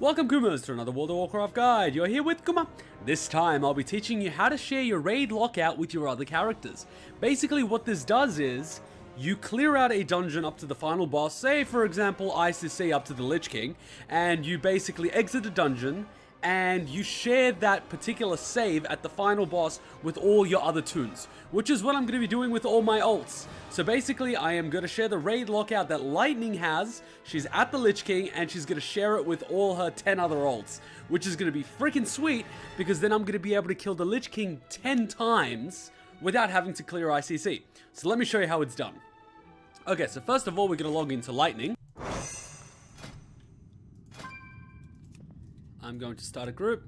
Welcome Kumas to another World of Warcraft guide. You're here with Kuma. This time I'll be teaching you how to share your raid lockout with your other characters. Basically what this does is, you clear out a dungeon up to the final boss, say for example ICC up to the Lich King, and you basically exit the dungeon, and you share that particular save at the final boss with all your other toons, which is what I'm going to be doing with all my ults. So basically, I am going to share the raid lockout that Lightning has. She's at the Lich King, and she's going to share it with all her 10 other ults, which is going to be freaking sweet, because then I'm going to be able to kill the Lich King 10 times without having to clear ICC. So let me show you how it's done. Okay, so first of all, we're going to log into Lightning. I'm going to start a group.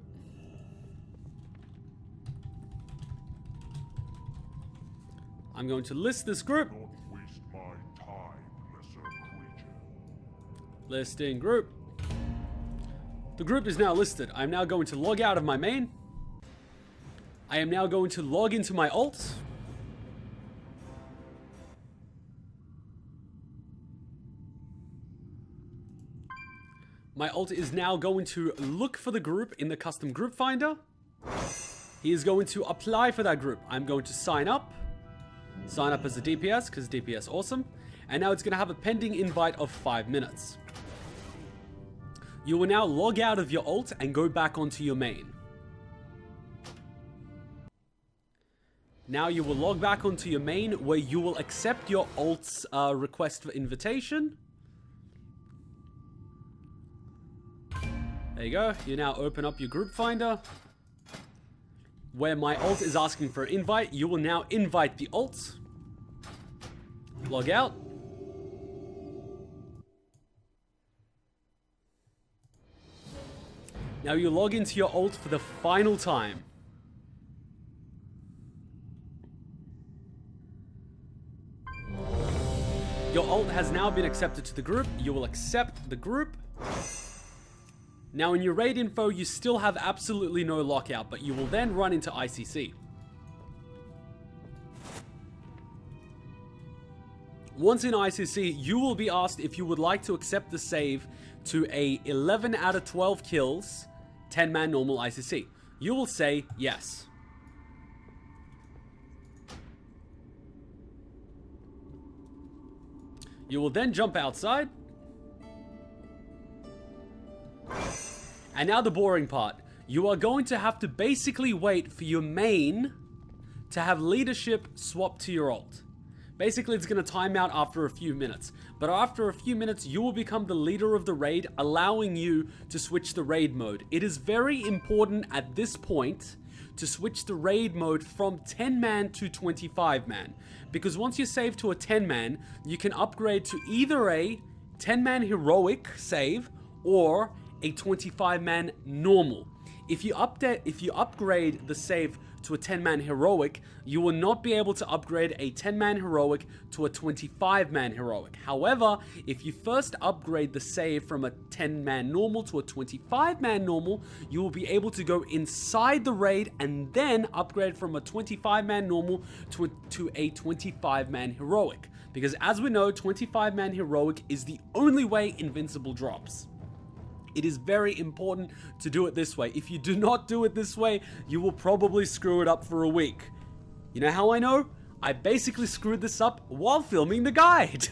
I'm going to list this group. Don't waste my time, lesser creature. Listing group. The group is now listed. I'm now going to log out of my main. I am now going to log into my alt. My alt is now going to look for the group in the custom group finder. He is going to apply for that group. I'm going to sign up. Sign up as a DPS, because DPS awesome. And now it's going to have a pending invite of 5 minutes. You will now log out of your alt and go back onto your main. Now you will log back onto your main, where you will accept your alt's request for invitation. There you go. You now open up your group finder. Where my alt is asking for an invite, you will now invite the alt. Log out. Now you log into your alt for the final time. Your alt has now been accepted to the group. You will accept the group. Now in your raid info, you still have absolutely no lockout, but you will then run into ICC. Once in ICC, you will be asked if you would like to accept the save to a 11 out of 12 kills, 10-man normal ICC. You will say yes. You will then jump outside. And now the boring part. You are going to have to basically wait for your main to have leadership swapped to your alt. Basically, it's going to time out after a few minutes. But after a few minutes, you will become the leader of the raid, allowing you to switch the raid mode. It is very important at this point to switch the raid mode from 10-man to 25-man. Because once you save to a 10-man, you can upgrade to either a 10-man heroic save or a 25-man normal. If you upgrade the save to a 10-man heroic, you will not be able to upgrade a 10-man heroic to a 25-man heroic. However, if you first upgrade the save from a 10-man normal to a 25-man normal, you will be able to go inside the raid and then upgrade from a 25-man normal to a 25-man heroic. Because as we know, 25-man heroic is the only way Invincible drops. It is very important to do it this way. If you do not do it this way, you will probably screw it up for a week. You know how I know? I basically screwed this up while filming the guide.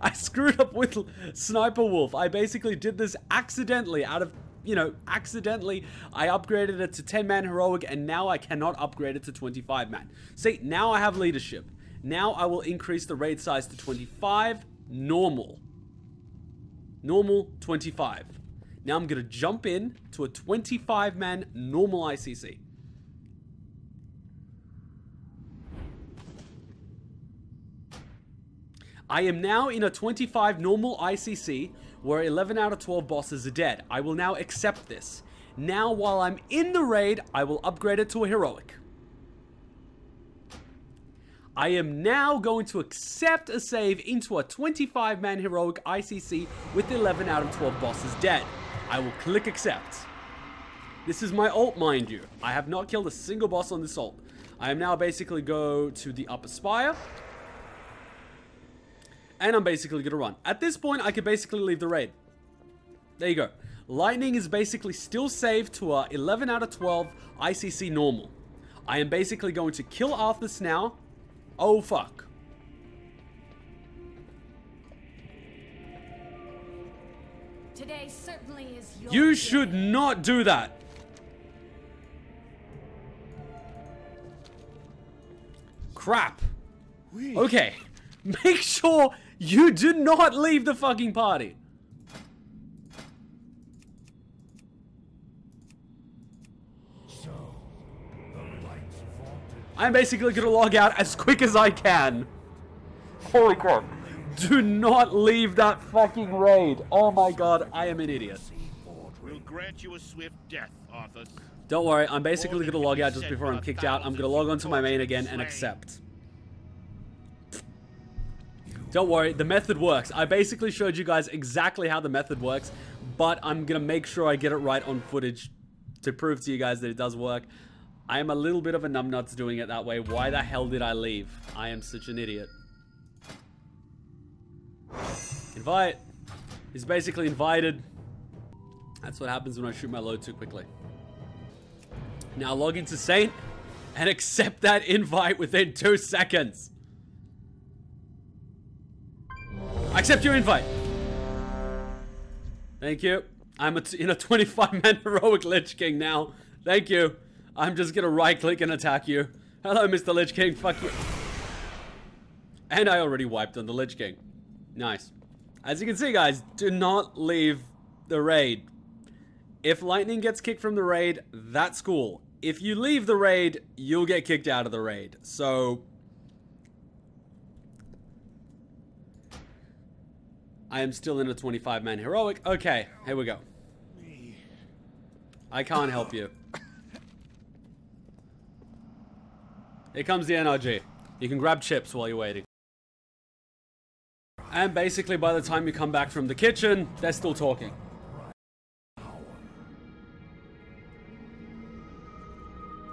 I screwed up with Sniper Wolf. I basically did this accidentally out of, you know, accidentally. I upgraded it to 10-man heroic and now I cannot upgrade it to 25-man. See, now I have leadership. Now I will increase the raid size to 25, normal. Normal, 25. Now I'm going to jump in to a 25-man normal ICC. I am now in a 25 normal ICC where 11 out of 12 bosses are dead. I will now accept this. Now while I'm in the raid, I will upgrade it to a heroic. I am now going to accept a save into a 25-man heroic ICC with 11 out of 12 bosses dead. I will click accept. This is my alt, mind you. I have not killed a single boss on this alt. I am now basically go to the upper spire. And I'm basically going to run. At this point, I could basically leave the raid. There you go. Lightning is basically still saved to a 11 out of 12 ICC normal. I am basically going to kill Arthas now. Oh, fuck. Today certainly is your you day. Should not do that. Crap. Okay. Make sure you do not leave the fucking party. I'm basically gonna log out as quick as I can. Holy crap. Do not leave that fucking raid. Oh my god, I am an idiot. We'll grant you a swift death, Arthur. Don't worry, I'm basically gonna log out just before I'm kicked out. I'm gonna log on to my main again and accept. Don't worry, the method works. I basically showed you guys exactly how the method works, but I'm gonna make sure I get it right on footage to prove to you guys that it does work. I am a little bit of a numbnuts doing it that way. Why the hell did I leave? I am such an idiot. Invite. He's basically invited. That's what happens when I shoot my load too quickly. Now log into Saint and accept that invite within 2 seconds. I accept your invite. Thank you. I'm in a 25-man heroic Lich King now. Thank you. I'm just gonna right-click and attack you. Hello, Mr. Lich King. Fuck you. And I already wiped on the Lich King. Nice. As you can see, guys, do not leave the raid. If Lightning gets kicked from the raid, that's cool. If you leave the raid, you'll get kicked out of the raid. So... I am still in a 25-man heroic. Okay, here we go. I can't help you. Here comes the NRG. You can grab chips while you're waiting. And basically by the time you come back from the kitchen, they're still talking.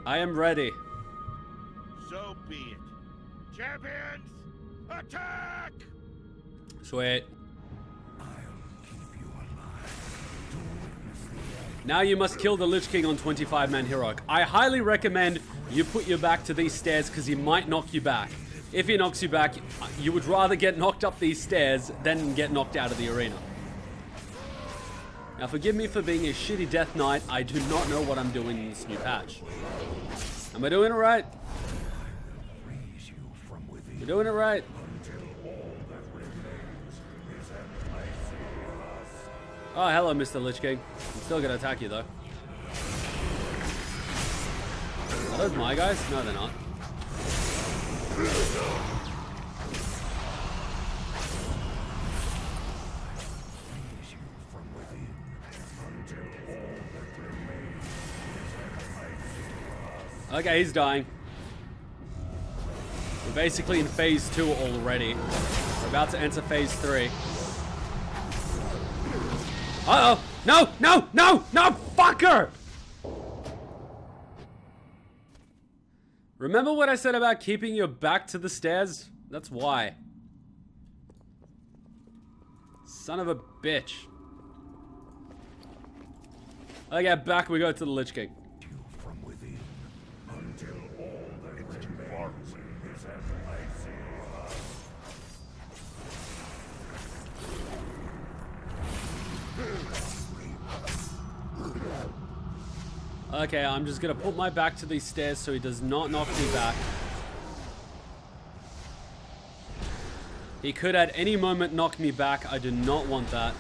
I am ready. So be it. Champions, attack! Sweet. I'll keep you alive to witness the end. Now you must kill the Lich King on 25-man heroic. I highly recommend you put your back to these stairs because he might knock you back. If he knocks you back, you would rather get knocked up these stairs than get knocked out of the arena. Now forgive me for being a shitty Death Knight. I do not know what I'm doing in this new patch. Am I doing it right? We're doing it right. Oh, hello, Mr. Lich King. I'm still gonna attack you, though. Are those my guys? No, they're not. Okay, he's dying. We're basically in phase 2 already. We're about to enter phase 3. Uh-oh! No! No! No! No! Fucker! Remember what I said about keeping your back to the stairs? That's why. Son of a bitch. Okay, back we go to the Lich King. Okay, I'm just gonna put my back to these stairs so he does not knock me back. He could at any moment knock me back. I do not want that.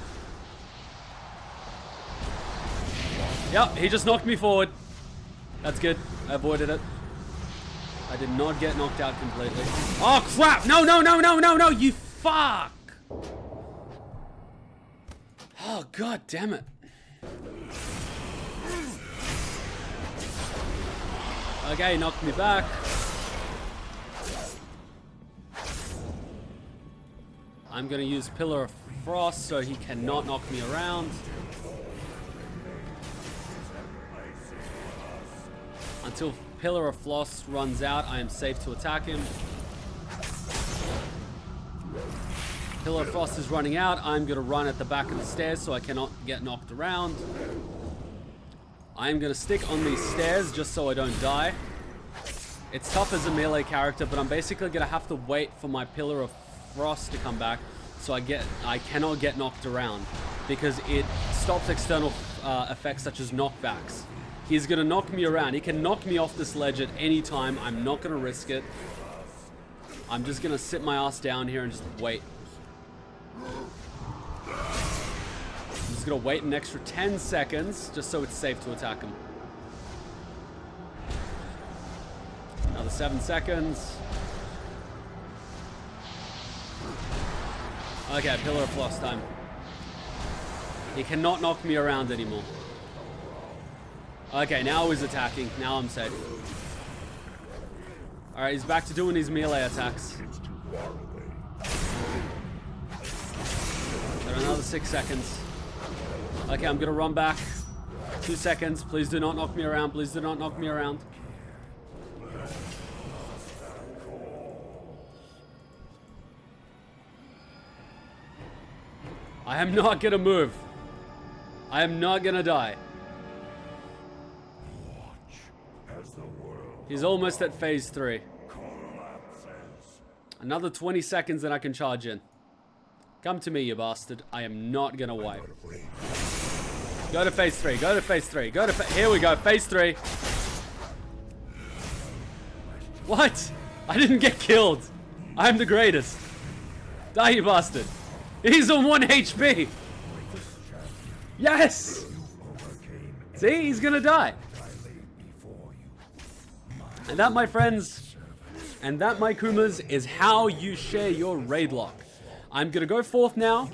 Yep, he just knocked me forward. That's good. I avoided it. I did not get knocked out completely. Oh, crap! No, no, no, no, no, no! You fuck! Oh, god damn it. Okay, knocked me back. I'm gonna use Pillar of Frost so he cannot knock me around. Until Pillar of Frost runs out, I am safe to attack him. Pillar of Frost is running out. I'm going to run at the back of the stairs so I cannot get knocked around. I'm going to stick on these stairs just so I don't die. It's tough as a melee character, but I'm basically going to have to wait for my Pillar of Frost to come back so I cannot get knocked around, because it stops external effects such as knockbacks. He's going to knock me around. He can knock me off this ledge at any time. I'm not going to risk it. I'm just going to sit my ass down here and just wait. I'm just going to wait an extra 10 seconds just so it's safe to attack him. Another 7 seconds. Okay, Pillar of Frost time. He cannot knock me around anymore. Okay, now he's attacking. Now I'm safe. Alright, he's back to doing his melee attacks. Got another 6 seconds. Okay, I'm gonna run back. 2 seconds. Please do not knock me around. Please do not knock me around. I am not gonna move. I am not gonna die. He's almost at phase 3. Another 20 seconds that I can charge in. Come to me, you bastard. I am not gonna wipe. Go to phase 3. Go to phase 3. Go to here we go. Phase 3. What? I didn't get killed. I'm the greatest. Die, you bastard. He's on 1 HP. Yes. See, he's gonna die. And that, my friends, and that, my Kumas, is how you share your raid lock. I'm going to go forth now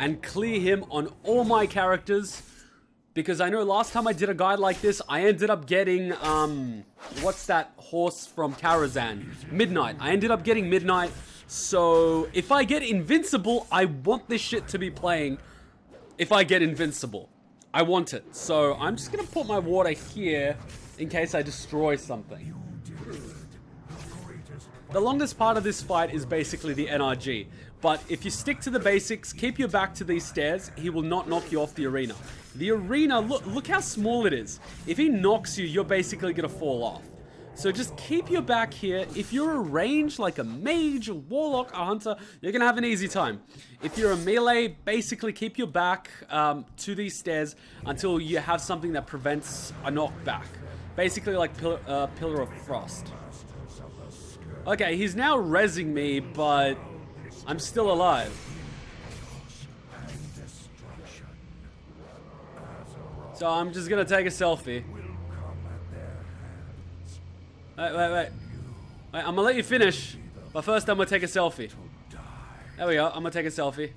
and clear him on all my characters, because I know last time I did a guide like this, I ended up getting, what's that horse from Karazhan? Midnight. I ended up getting Midnight, so if I get Invincible, I want this shit to be playing. If I get Invincible, I want it. So I'm just going to put my water here in case I destroy something. The longest part of this fight is basically the NRG, but if you stick to the basics, keep your back to these stairs, he will not knock you off the arena. The arena, look how small it is. If he knocks you, you're basically gonna fall off. So just keep your back here. If you're a range, like a mage, a warlock, a hunter, you're gonna have an easy time. If you're a melee, basically keep your back to these stairs until you have something that prevents a knockback. Basically like Pillar of Frost. Okay, he's now rezzing me, but I'm still alive. So I'm just gonna take a selfie. Wait. I'm gonna let you finish, but first I'm gonna take a selfie. There we go, I'm gonna take a selfie.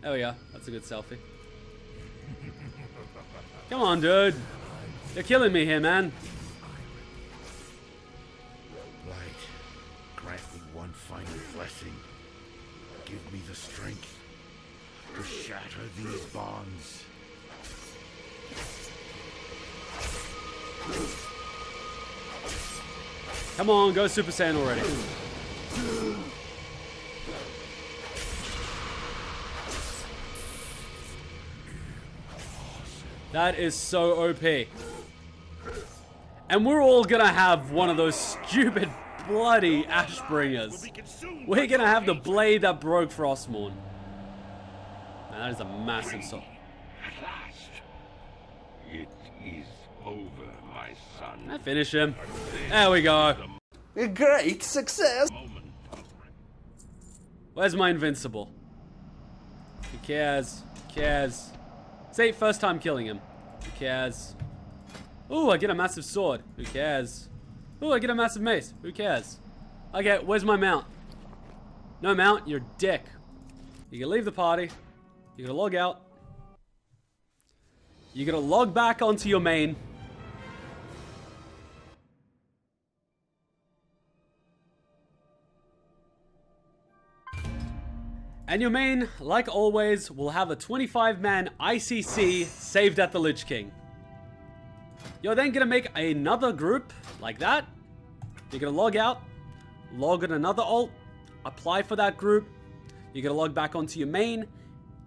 There we go, that's a good selfie. Come on, dude. You're killing me here, man. Light, grant me one final blessing. Give me the strength to shatter these bonds. Come on, go Super Saiyan already. That is so OP. And we're all gonna have one of those stupid, bloody Ashbringers. We're gonna have the blade that broke Frostmourne. Man, that is a massive sword. At last, it is over, my son. Can I finish him? There we go. A great success. Where's my Invincible? Who cares? Who cares? See, first time killing him. Who cares? Ooh, I get a massive sword. Who cares? Ooh, I get a massive mace. Who cares? Okay, where's my mount? No mount, you're a dick. You can leave the party. You gotta log out. You gotta log back onto your main. And your main, like always, will have a 25-man ICC saved at the Lich King. You're then going to make another group like that. You're going to log out, log in another alt, apply for that group. You're going to log back onto your main,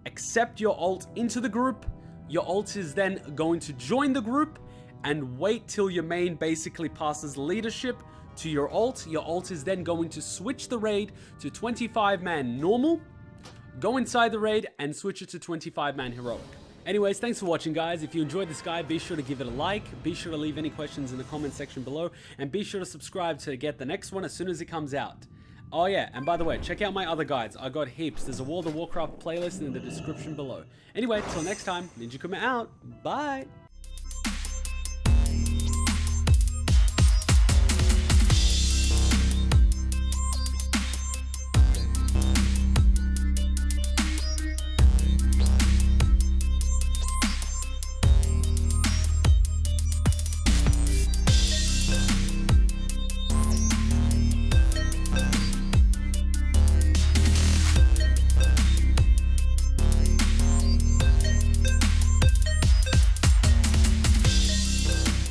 accept your alt into the group. Your alt is then going to join the group and wait till your main basically passes leadership to your alt. Your alt is then going to switch the raid to 25-man normal, go inside the raid and switch it to 25-man heroic. Anyways, thanks for watching, guys. If you enjoyed this guide, be sure to give it a like, be sure to leave any questions in the comment section below, and be sure to subscribe to get the next one as soon as it comes out. Oh yeah, and by the way, check out my other guides. I got heaps. There's a World of Warcraft playlist in the description below. Anyway, till next time, Ninjakuma out. Bye!